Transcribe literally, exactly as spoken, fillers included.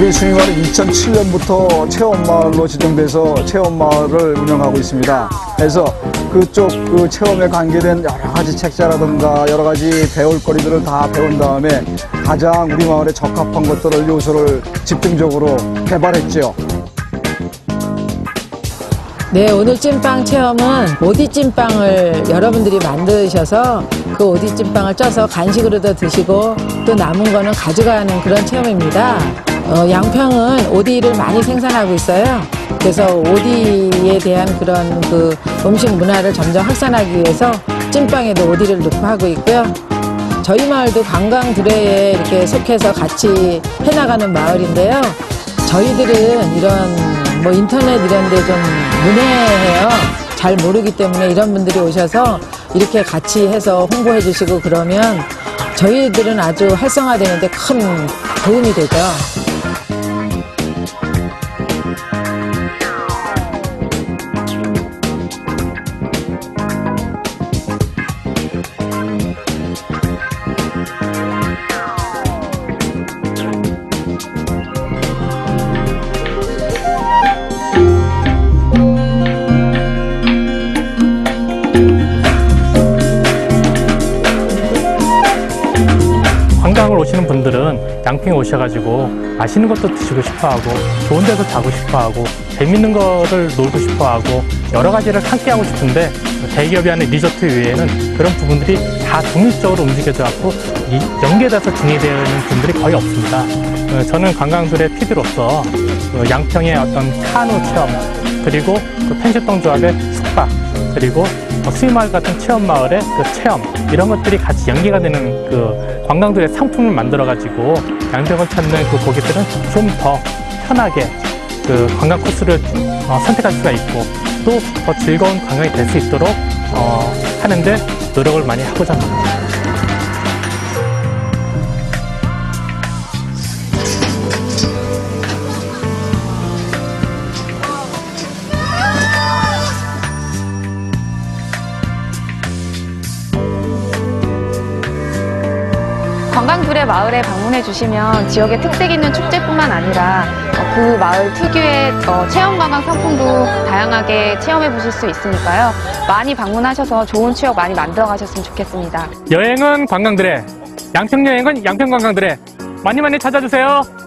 우리 주민마을은 이천칠 년부터 체험마을로 지정돼서 체험마을을 운영하고 있습니다. 그래서 그쪽 그 체험에 관계된 여러 가지 책자라든가 여러 가지 배울거리들을 다 배운 다음에 가장 우리 마을에 적합한 것들을 요소를 집중적으로 개발했죠. 네, 오늘 찐빵 체험은 오디 찐빵을 여러분들이 만드셔서 그 오디 찐빵을 쪄서 간식으로도 드시고 또 남은 거는 가져가는 그런 체험입니다. 어, 양평은 오디를 많이 생산하고 있어요. 그래서 오디에 대한 그런 그 음식 문화를 점점 확산하기 위해서 찐빵에도 오디를 넣고 하고 있고요. 저희 마을도 관광두레에 이렇게 속해서 같이 해나가는 마을인데요. 저희들은 이런 뭐 인터넷 이런 데 좀 문외해요. 잘 모르기 때문에 이런 분들이 오셔서 이렇게 같이 해서 홍보해 주시고 그러면 저희들은 아주 활성화되는데 큰 도움이 되죠. 관광을 오시는 분들은 양평에 오셔가지고 맛있는 것도 드시고 싶어하고 좋은 데서 자고 싶어하고 재밌는 거를 놀고 싶어하고 여러 가지를 함께 하고 싶은데 대기업이 하는 리조트 외에는 그런 부분들이 다 독립적으로 움직여져갖고 연계돼서 진행되는 분들이 거의 없습니다. 저는 관광들의 피드로서 양평의 어떤 카누 체험 그리고 그 펜션동 조합의 숙박 그리고 수위마을 같은 체험마을의 그 체험 이런 것들이 같이 연계가 되는 그 관광들의 상품을 만들어가지고 양평을 찾는 그 고객들은 좀 더 편하게 그 관광 코스를 어, 선택할 수가 있고 또 더 즐거운 관광이 될 수 있도록 어, 하는데 노력을 많이 하고자 합니다. 관광두레 마을에 방문해 주시면 지역의 특색 있는 축제뿐만 아니라 그 마을 특유의 체험관광 상품도 다양하게 체험해 보실 수 있으니까요. 많이 방문하셔서 좋은 추억 많이 만들어 가셨으면 좋겠습니다. 여행은 관광두레, 양평 여행은 양평 관광두레 많이 많이 찾아주세요.